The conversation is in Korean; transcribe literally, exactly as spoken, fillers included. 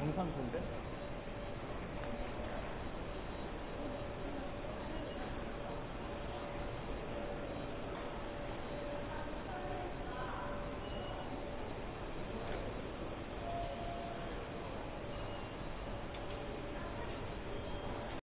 정상선인데?